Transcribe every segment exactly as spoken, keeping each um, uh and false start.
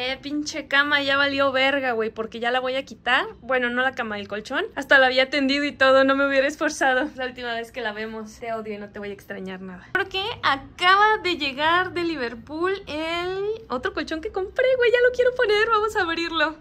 Eh, pinche cama, ya valió verga, güey, porque ya la voy a quitar. Bueno, no la cama, el colchón. Hasta la había tendido y todo, no me hubiera esforzado. Es la última vez que la vemos. Te odio y no te voy a extrañar nada. Porque acaba de llegar de Liverpool el otro colchón que compré, güey. Ya lo quiero poner, vamos a abrirlo.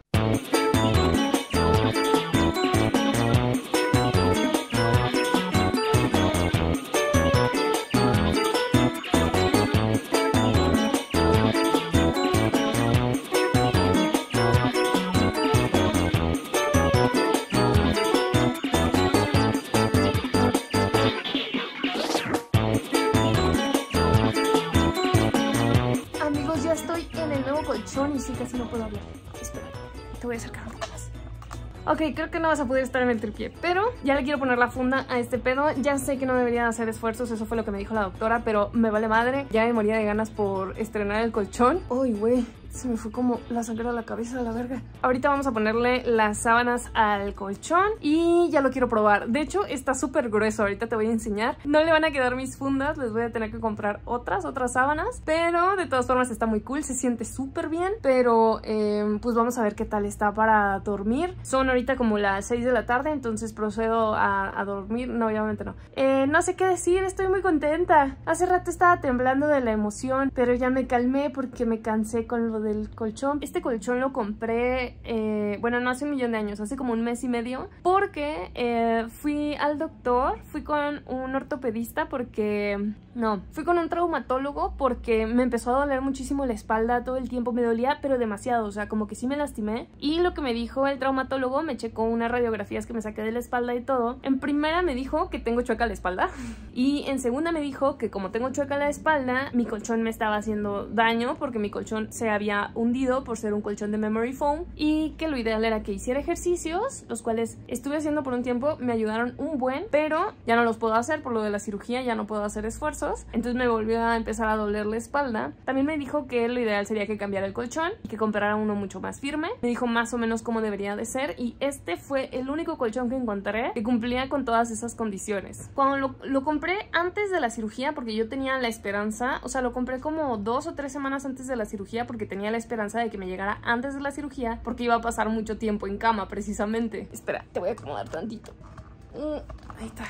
Y sí, casi no puedo hablar. Espera, te voy a acercar un poco más. Ok, creo que no vas a poder estar en el tripié, pero ya le quiero poner la funda a este pedo. Ya sé que no debería hacer esfuerzos, eso fue lo que me dijo la doctora, pero me vale madre. Ya me moría de ganas por estrenar el colchón. Uy, güey, se me fue como la sangre a la cabeza, a la verga. Ahorita vamos a ponerle las sábanas al colchón y ya lo quiero probar. De hecho, está súper grueso, ahorita te voy a enseñar. No le van a quedar mis fundas, les voy a tener que comprar otras, otras sábanas. Pero de todas formas está muy cool, se siente súper bien. Pero eh, pues vamos a ver qué tal está para dormir. Son ahorita como las seis de la tarde, entonces procedo a, a dormir. No, obviamente no. Eh, no sé qué decir, estoy muy contenta. Hace rato estaba temblando de la emoción, pero ya me calmé porque me cansé con lo de... del colchón. Este colchón lo compré, eh, bueno, no hace un millón de años, hace como un mes y medio, porque eh, fui al doctor, fui con un ortopedista porque... no, fui con un traumatólogo porque me empezó a doler muchísimo la espalda todo el tiempo, me dolía pero demasiado, o sea, como que sí me lastimé. Y lo que me dijo el traumatólogo, me checó unas radiografías que me saqué de la espalda y todo. En primera me dijo que tengo chueca la espalda y en segunda me dijo que como tengo chueca la espalda, mi colchón me estaba haciendo daño porque mi colchón se había hundido por ser un colchón de memory foam y que lo ideal era que hiciera ejercicios, los cuales estuve haciendo por un tiempo, me ayudaron un buen, pero ya no los puedo hacer por lo de la cirugía, ya no puedo hacer esfuerzos, entonces me volvió a empezar a doler la espalda. También me dijo que lo ideal sería que cambiara el colchón y que comprara uno mucho más firme, me dijo más o menos cómo debería de ser y este fue el único colchón que encontré que cumplía con todas esas condiciones. Cuando lo, lo compré antes de la cirugía, porque yo tenía la esperanza, o sea, lo compré como dos o tres semanas antes de la cirugía porque tenía la esperanza de que me llegara antes de la cirugía porque iba a pasar mucho tiempo en cama precisamente. Espera, te voy a acomodar tantito. Mm, ahí está.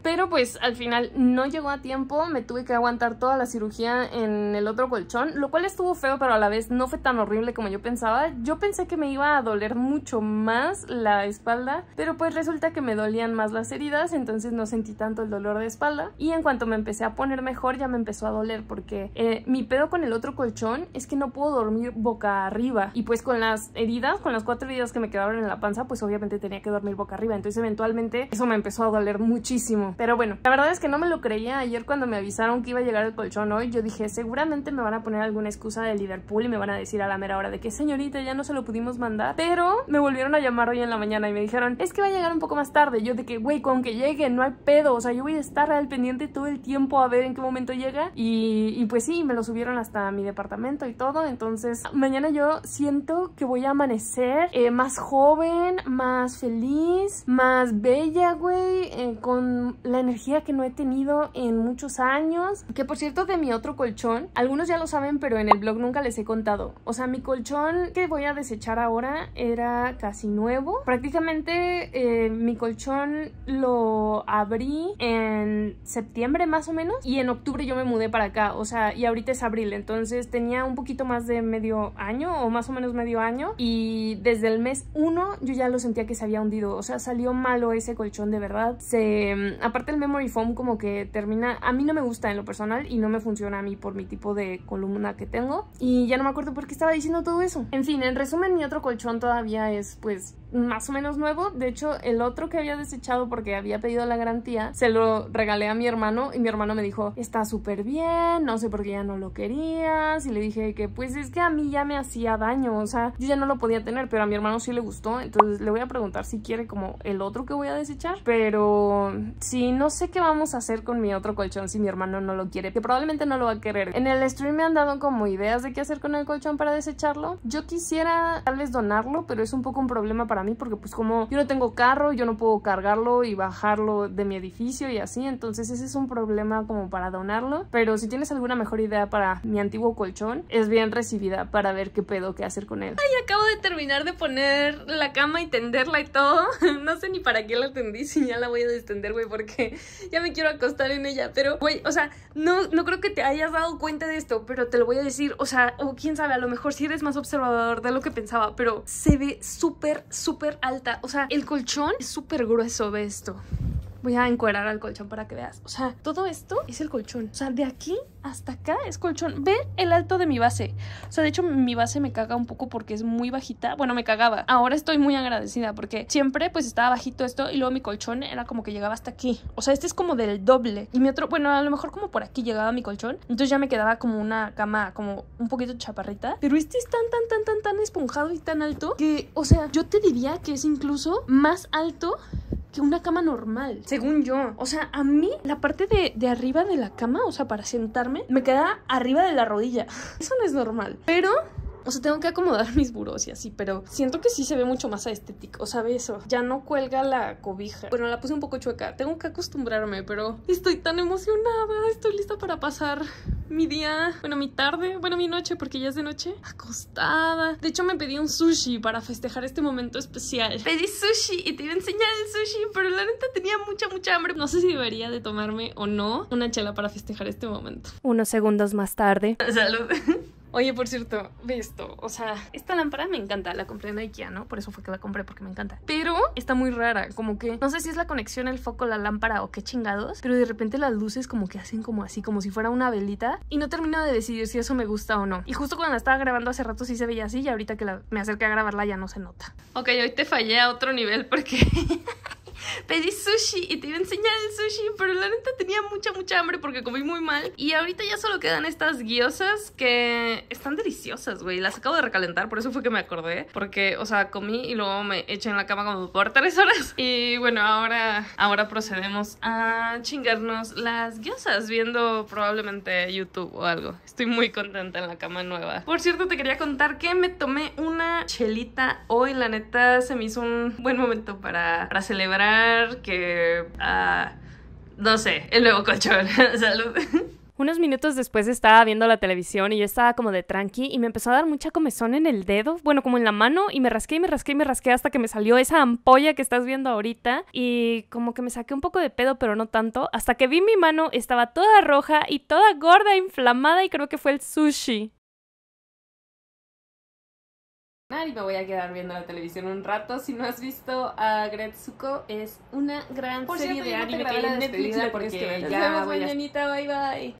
Pero pues al final no llegó a tiempo, me tuve que aguantar toda la cirugía en el otro colchón, lo cual estuvo feo, pero a la vez no fue tan horrible como yo pensaba. Yo pensé que me iba a doler mucho más la espalda, pero pues resulta que me dolían más las heridas, entonces no sentí tanto el dolor de espalda. Y en cuanto me empecé a poner mejor, ya me empezó a doler, porque eh, mi pedo con el otro colchón es que no puedo dormir boca arriba. Y pues con las heridas, con las cuatro heridas que me quedaron en la panza, pues obviamente tenía que dormir boca arriba, entonces eventualmente eso me empezó a doler muchísimo. Pero bueno, la verdad es que no me lo creía. Ayer cuando me avisaron que iba a llegar el colchón hoy, yo dije, seguramente me van a poner alguna excusa de Liverpool y me van a decir a la mera hora de que señorita, ya no se lo pudimos mandar. Pero me volvieron a llamar hoy en la mañana y me dijeron, es que va a llegar un poco más tarde. Yo de que, güey, con que llegue, no hay pedo. O sea, yo voy a estar al pendiente todo el tiempo a ver en qué momento llega. Y, y pues sí, me lo subieron hasta mi departamento y todo. Entonces, mañana yo siento que voy a amanecer eh, más joven, más feliz, más bella, güey, eh, con la energía que no he tenido en muchos años. Que por cierto, de mi otro colchón, algunos ya lo saben, pero en el blog nunca les he contado. O sea, mi colchón que voy a desechar ahora era casi nuevo. Prácticamente eh, mi colchón lo abrí en septiembre más o menos, y en octubre yo me mudé para acá, o sea, y ahorita es abril, entonces tenía un poquito más de medio año, o más o menos medio año, y desde el mes uno yo ya lo sentía que se había hundido. O sea, salió malo ese colchón, de verdad. Se... aparte el memory foam como que termina, a mí no me gusta en lo personal y no me funciona a mí por mi tipo de columna que tengo, y ya no me acuerdo por qué estaba diciendo todo eso. En fin, en resumen, mi otro colchón todavía es pues más o menos nuevo. De hecho, el otro que había desechado porque había pedido la garantía, se lo regalé a mi hermano y mi hermano me dijo, está súper bien, no sé por qué ya no lo querías. Y le dije que pues es que a mí ya me hacía daño, o sea, yo ya no lo podía tener, pero a mi hermano sí le gustó, entonces le voy a preguntar si quiere como el otro que voy a desechar. Pero sí, no sé qué vamos a hacer con mi otro colchón si mi hermano no lo quiere, que probablemente no lo va a querer. En el stream me han dado como ideas de qué hacer con el colchón para desecharlo. Yo quisiera tal vez donarlo, pero es un poco un problema para para mí, porque pues como yo no tengo carro, yo no puedo cargarlo y bajarlo de mi edificio y así, entonces ese es un problema como para donarlo. Pero si tienes alguna mejor idea para mi antiguo colchón, es bien recibida para ver qué pedo, qué hacer con él. Ay, acabo de terminar de poner la cama y tenderla y todo. No sé ni para qué la tendí, si ya la voy a destender, güey, porque ya me quiero acostar en ella. Pero, güey, o sea, no, no creo que te hayas dado cuenta de esto, pero te lo voy a decir. O sea, o oh, quién sabe, a lo mejor si sí eres más observador de lo que pensaba, pero se ve súper, súper alta. O sea, el colchón es súper grueso, ve esto. Voy a encuerar al colchón para que veas. O sea, todo esto es el colchón. O sea, de aquí hasta acá es colchón. Ve el alto de mi base. O sea, de hecho, mi base me caga un poco porque es muy bajita. Bueno, me cagaba. Ahora estoy muy agradecida porque siempre pues estaba bajito esto y luego mi colchón era como que llegaba hasta aquí. O sea, este es como del doble. Y mi otro, bueno, a lo mejor como por aquí llegaba mi colchón. Entonces ya me quedaba como una cama como un poquito chaparrita. Pero este es tan, tan, tan, tan, tan esponjado y tan alto que, o sea, yo te diría que es incluso más alto que una cama normal, según yo. O sea, a mí la parte de, de arriba de la cama, o sea, para sentarme, me queda arriba de la rodilla. Eso no es normal, pero... o sea, tengo que acomodar mis burós y así, pero siento que sí se ve mucho más estético. O sea, ve eso. Ya no cuelga la cobija. Bueno, la puse un poco chueca. Tengo que acostumbrarme, pero estoy tan emocionada. Estoy lista para pasar mi día, bueno, mi tarde, bueno, mi noche, porque ya es de noche, acostada. De hecho, me pedí un sushi para festejar este momento especial. Pedí sushi y te iba a enseñar el sushi, pero la neta tenía mucha, mucha hambre. No sé si debería de tomarme o no una chela para festejar este momento. Unos segundos más tarde. Salud. Oye, por cierto, ve esto. O sea, esta lámpara me encanta. La compré en Ikea, ¿no? Por eso fue que la compré, porque me encanta. Pero está muy rara. Como que no sé si es la conexión, el foco, la lámpara o qué chingados. Pero de repente las luces como que hacen como así, como si fuera una velita. Y no termino de decidir si eso me gusta o no. Y justo cuando la estaba grabando hace rato sí se veía así. Y ahorita que la, me acerqué a grabarla ya no se nota. Ok, hoy te fallé a otro nivel porque... pedí sushi y te iba a enseñar el sushi, pero la neta tenía mucha, mucha hambre porque comí muy mal. Y ahorita ya solo quedan estas gyozas que están deliciosas, güey. Las acabo de recalentar, por eso fue que me acordé. Porque, o sea, comí y luego me eché en la cama como por tres horas. Y bueno, ahora, ahora procedemos a chingarnos las gyozas viendo probablemente YouTube o algo. Estoy muy contenta en la cama nueva. Por cierto, te quería contar que me tomé una chelita hoy. La neta se me hizo un buen momento para, para celebrar que, uh, no sé, el nuevo colchón. Salud. Unos minutos después estaba viendo la televisión y yo estaba como de tranqui y me empezó a dar mucha comezón en el dedo, bueno, como en la mano, y me rasqué y me rasqué y me rasqué hasta que me salió esa ampolla que estás viendo ahorita y como que me saqué un poco de pedo, pero no tanto, hasta que vi mi mano, estaba toda roja y toda gorda, inflamada, y creo que fue el sushi. Y me voy a quedar viendo la televisión un rato. Si no has visto a Gretsuko, es una gran serie de anime que hay en Netflix, porque ya voy a... mañanita, bye bye.